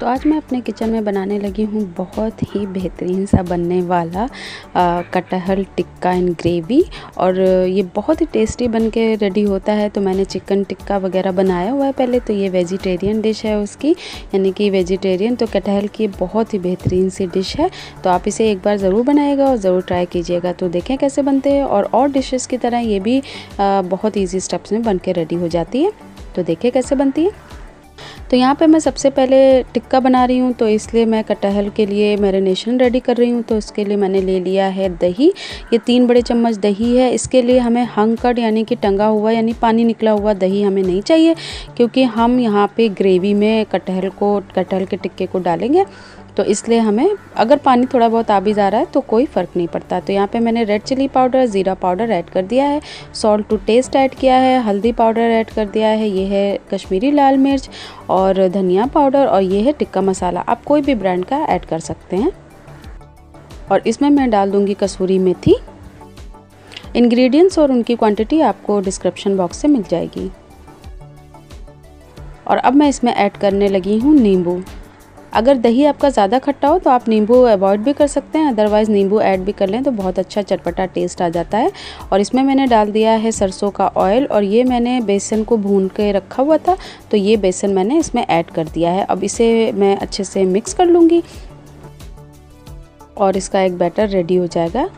तो आज मैं अपने किचन में बनाने लगी हूँ बहुत ही बेहतरीन सा बनने वाला कटहल टिक्का एंड ग्रेवी। और ये बहुत ही टेस्टी बन के रेडी होता है। तो मैंने चिकन टिक्का वगैरह बनाया हुआ है पहले, तो ये वेजिटेरियन डिश है उसकी, यानी कि वेजिटेरियन। तो कटहल की बहुत ही बेहतरीन सी डिश है, तो आप इसे एक बार ज़रूर बनाएगा और ज़रूर ट्राई कीजिएगा। तो देखें कैसे बनते हैं। और डिशेस की तरह ये भी बहुत ईजी स्टेप्स में बन के रेडी हो जाती है। तो देखें कैसे बनती है। तो यहाँ पे मैं सबसे पहले टिक्का बना रही हूँ, तो इसलिए मैं कटहल के लिए मैरिनेशन रेडी कर रही हूँ। तो इसके लिए मैंने ले लिया है दही, ये 3 बड़े चम्मच दही है। इसके लिए हमें हंकड़ यानी कि टंगा हुआ यानी पानी निकला हुआ दही हमें नहीं चाहिए, क्योंकि हम यहाँ पे ग्रेवी में कटहल के टिक्के को डालेंगे। तो इसलिए हमें अगर पानी थोड़ा बहुत आ भी जा रहा है तो कोई फ़र्क नहीं पड़ता। तो यहाँ पे मैंने रेड चिली पाउडर, ज़ीरा पाउडर ऐड कर दिया है, सॉल्ट टू टेस्ट ऐड किया है, हल्दी पाउडर ऐड कर दिया है, ये है कश्मीरी लाल मिर्च और धनिया पाउडर, और ये है टिक्का मसाला। आप कोई भी ब्रांड का ऐड कर सकते हैं। और इसमें मैं डाल दूँगी कसूरी मेथी। इन्ग्रीडियंट्स और उनकी क्वान्टिटी आपको डिस्क्रिप्शन बॉक्स से मिल जाएगी। और अब मैं इसमें ऐड करने लगी हूँ नींबू। अगर दही आपका ज़्यादा खट्टा हो तो आप नींबू अवॉइड भी कर सकते हैं, अदरवाइज़ नींबू ऐड भी कर लें तो बहुत अच्छा चटपटा टेस्ट आ जाता है। और इसमें मैंने डाल दिया है सरसों का ऑयल, और ये मैंने बेसन को भून के रखा हुआ था, तो ये बेसन मैंने इसमें ऐड कर दिया है। अब इसे मैं अच्छे से मिक्स कर लूँगी और इसका एक बैटर रेडी हो जाएगा।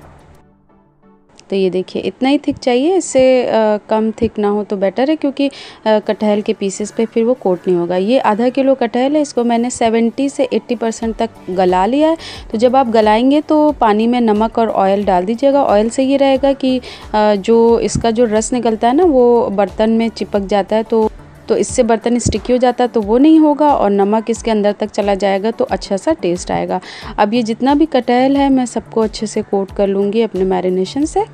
तो ये देखिए इतना ही थिक चाहिए, इससे कम थिक ना हो तो बेटर है, क्योंकि कटहल के पीसेस पे फिर वो कोट नहीं होगा। ये आधा किलो कटहल है, इसको मैंने 70 से 80% तक गला लिया है। तो जब आप गलाएंगे तो पानी में नमक और ऑयल डाल दीजिएगा। ऑयल से ये रहेगा कि जो इसका जो रस निकलता है ना वो बर्तन में चिपक जाता है, तो इससे बर्तन स्टिकी हो जाता है, तो वो नहीं होगा। और नमक इसके अंदर तक चला जाएगा तो अच्छा सा टेस्ट आएगा। अब ये जितना भी कटहल है मैं सबको अच्छे से कोट कर लूँगी अपने मैरिनेशन से,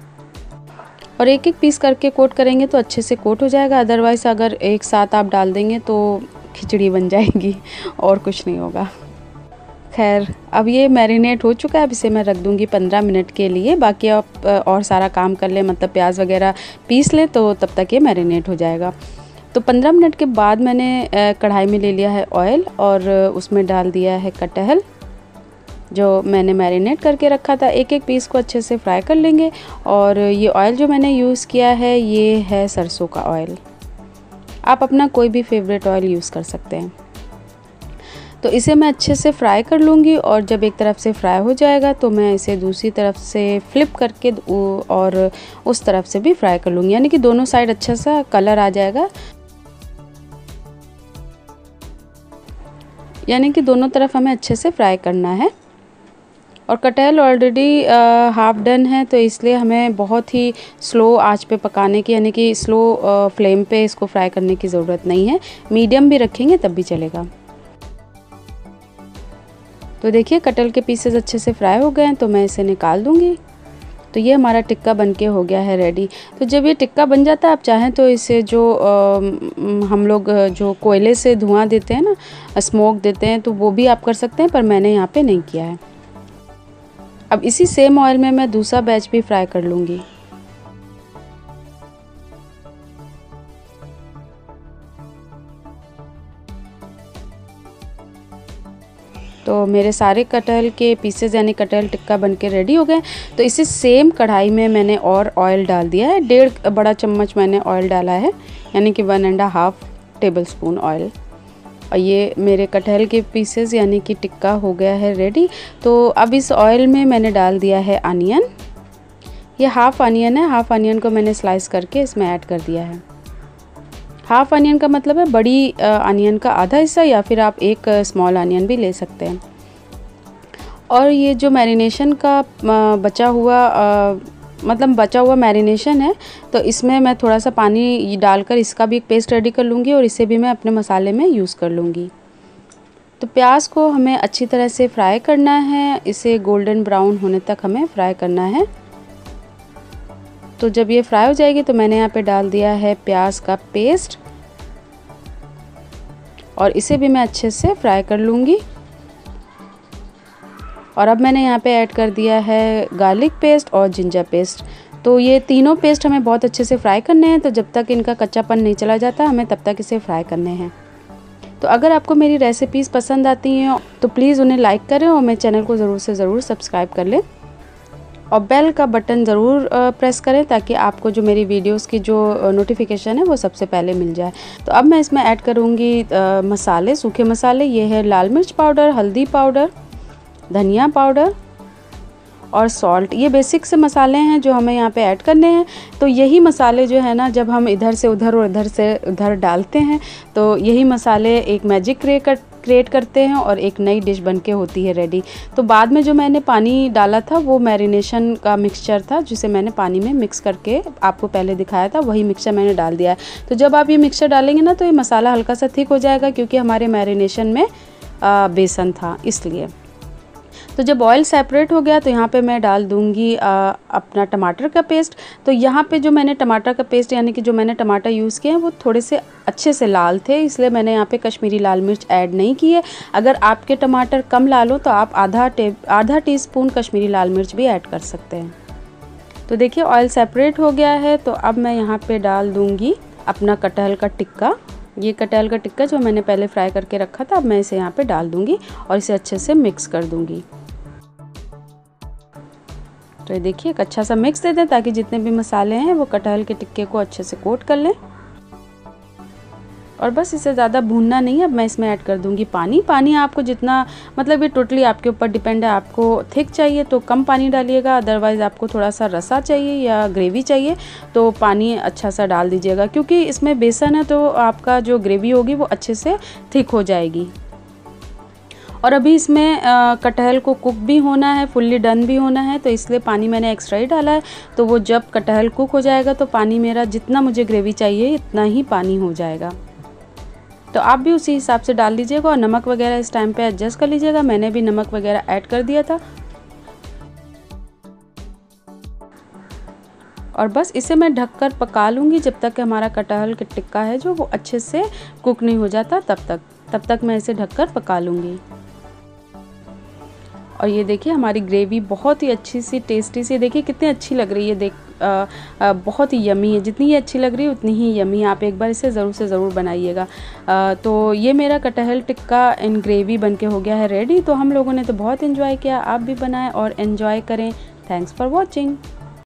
और एक एक पीस करके कोट करेंगे तो अच्छे से कोट हो जाएगा। अदरवाइज़ अगर एक साथ आप डाल देंगे तो खिचड़ी बन जाएगी और कुछ नहीं होगा। खैर, अब ये मैरिनेट हो चुका है। अब इसे मैं रख दूँगी 15 मिनट के लिए, बाकी आप और सारा काम कर लें, मतलब प्याज वगैरह पीस लें, तो तब तक ये मैरिनेट हो जाएगा। तो 15 मिनट के बाद मैंने कढ़ाई में ले लिया है ऑयल और उसमें डाल दिया है कटहल जो मैंने मैरिनेट करके रखा था। एक एक पीस को अच्छे से फ्राई कर लेंगे। और ये ऑयल जो मैंने यूज़ किया है ये है सरसों का ऑयल, आप अपना कोई भी फेवरेट ऑयल यूज़ कर सकते हैं। तो इसे मैं अच्छे से फ्राई कर लूँगी, और जब एक तरफ से फ्राई हो जाएगा तो मैं इसे दूसरी तरफ से फ्लिप करके और उस तरफ से भी फ्राई कर लूँगी, यानी कि दोनों साइड अच्छा सा कलर आ जाएगा, यानी कि दोनों तरफ हमें अच्छे से फ्राई करना है। और कटहल ऑलरेडी हाफ डन है, तो इसलिए हमें बहुत ही स्लो आंच पे पकाने की, यानी कि स्लो फ्लेम पे इसको फ्राई करने की ज़रूरत नहीं है, मीडियम भी रखेंगे तब भी चलेगा। तो देखिए कटहल के पीसेस अच्छे से फ्राई हो गए हैं, तो मैं इसे निकाल दूँगी। तो ये हमारा टिक्का बनके हो गया है रेडी। तो जब ये टिक्का बन जाता है, आप चाहें तो इसे जो हम लोग जो कोयले से धुआं देते हैं ना, स्मोक देते हैं, तो वो भी आप कर सकते हैं, पर मैंने यहाँ पे नहीं किया है। अब इसी सेम ऑयल में मैं दूसरा बैच भी फ्राई कर लूँगी। तो मेरे सारे कटहल के पीसेस यानी कटहल टिक्का बनके रेडी हो गए। तो इसी सेम कढ़ाई में मैंने और ऑयल डाल दिया है, 1.5 बड़ा चम्मच मैंने ऑयल डाला है, यानी कि 1.5 टेबल स्पून ऑयल। और ये मेरे कटहल के पीसेस यानी कि टिक्का हो गया है रेडी। तो अब इस ऑयल में मैंने डाल दिया है अनियन, ये हाफ़ अनियन है, हाफ़ अनियन को मैंने स्लाइस करके इसमें ऐड कर दिया है। हाफ़ अनियन का मतलब है बड़ी अनियन का आधा हिस्सा, या फिर आप एक स्मॉल अनियन भी ले सकते हैं। और ये जो मैरिनेशन का बचा हुआ मैरिनेशन है, तो इसमें मैं थोड़ा सा पानी डालकर इसका भी एक पेस्ट रेडी कर लूँगी, और इसे भी मैं अपने मसाले में यूज़ कर लूँगी। तो प्याज को हमें अच्छी तरह से फ्राई करना है, इसे गोल्डन ब्राउन होने तक हमें फ्राई करना है। तो जब ये फ्राई हो जाएगी तो मैंने यहाँ पे डाल दिया है प्याज का पेस्ट, और इसे भी मैं अच्छे से फ्राई कर लूँगी। और अब मैंने यहाँ पे ऐड कर दिया है गार्लिक पेस्ट और जिंजर पेस्ट। तो ये तीनों पेस्ट हमें बहुत अच्छे से फ्राई करने हैं, तो जब तक इनका कच्चापन नहीं चला जाता हमें तब तक इसे फ्राई करने हैं। तो अगर आपको मेरी रेसिपीज़ पसंद आती हैं तो प्लीज़ उन्हें लाइक करें और मेरे चैनल को ज़रूर से ज़रूर सब्सक्राइब कर लें और बेल का बटन ज़रूर प्रेस करें ताकि आपको जो मेरी वीडियोस की जो नोटिफिकेशन है वो सबसे पहले मिल जाए। तो अब मैं इसमें ऐड करूँगी मसाले, सूखे मसाले। ये है लाल मिर्च पाउडर, हल्दी पाउडर, धनिया पाउडर और सॉल्ट। ये बेसिक से मसाले हैं जो हमें यहाँ पे ऐड करने हैं। तो यही मसाले जो है ना, जब हम इधर से उधर और इधर से उधर डालते हैं तो यही मसाले एक मैजिक क्रिएट करते हैं और एक नई डिश बनके होती है रेडी। तो बाद में जो मैंने पानी डाला था वो मैरिनेशन का मिक्सचर था, जिसे मैंने पानी में मिक्स करके आपको पहले दिखाया था, वही मिक्सचर मैंने डाल दिया है। तो जब आप ये मिक्सचर डालेंगे ना तो ये मसाला हल्का सा थिक हो जाएगा, क्योंकि हमारे मैरिनेशन में बेसन था इसलिए। तो जब ऑयल सेपरेट हो गया तो यहाँ पे मैं डाल दूँगी अपना टमाटर का पेस्ट। तो यहाँ पे जो मैंने टमाटर का पेस्ट, यानी कि जो मैंने टमाटर यूज़ किए हैं वो थोड़े से अच्छे से लाल थे, इसलिए मैंने यहाँ पे कश्मीरी लाल मिर्च ऐड नहीं की है। अगर आपके टमाटर कम लाल हो तो आप आधा टीस्पून कश्मीरी लाल मिर्च भी ऐड कर सकते हैं। तो देखिए ऑयल सेपरेट हो गया है। तो अब मैं यहाँ पर डाल दूँगी अपना कटहल का टिक्का। ये कटहल का टिक्का जो मैंने पहले फ्राई करके रखा था, अब मैं इसे यहाँ पे डाल दूँगी और इसे अच्छे से मिक्स कर दूँगी। तो ये देखिए एक अच्छा सा मिक्स दे दें ताकि जितने भी मसाले हैं वो कटहल के टिक्के को अच्छे से कोट कर लें। और बस इसे ज़्यादा भूनना नहीं है। अब मैं इसमें ऐड कर दूँगी पानी। पानी आपको जितना, मतलब ये टोटली आपके ऊपर डिपेंड है, आपको थिक चाहिए तो कम पानी डालिएगा, अदरवाइज़ आपको थोड़ा सा रसा चाहिए या ग्रेवी चाहिए तो पानी अच्छा सा डाल दीजिएगा, क्योंकि इसमें बेसन है तो आपका जो ग्रेवी होगी वो अच्छे से थिक हो जाएगी। और अभी इसमें कटहल को कुक भी होना है, फुल्ली डन भी होना है, तो इसलिए पानी मैंने एक्स्ट्रा ही डाला है। तो वो जब कटहल कुक हो जाएगा तो पानी मेरा जितना मुझे ग्रेवी चाहिए इतना ही पानी हो जाएगा। तो आप भी उसी हिसाब से डाल लीजिएगा और नमक वगैरह इस टाइम पे एडजस्ट कर लीजिएगा। मैंने भी नमक वगैरह ऐड कर दिया था। और बस इसे मैं ढककर पका लूँगी जब तक कि हमारा कटहल का टिक्का है जो वो अच्छे से कुक नहीं हो जाता, तब तक मैं इसे ढककर पका लूँगी। और ये देखिए हमारी ग्रेवी बहुत ही अच्छी सी, टेस्टी सी, देखिए कितनी अच्छी लग रही है। बहुत ही यमी है, जितनी ये अच्छी लग रही है उतनी ही यमी। आप एक बार इसे ज़रूर से ज़रूर बनाइएगा। तो ये मेरा कटहल टिक्का एंड ग्रेवी बनके हो गया है रेडी। तो हम लोगों ने तो बहुत एंजॉय किया, आप भी बनाएं और एंजॉय करें। Thanks for watching.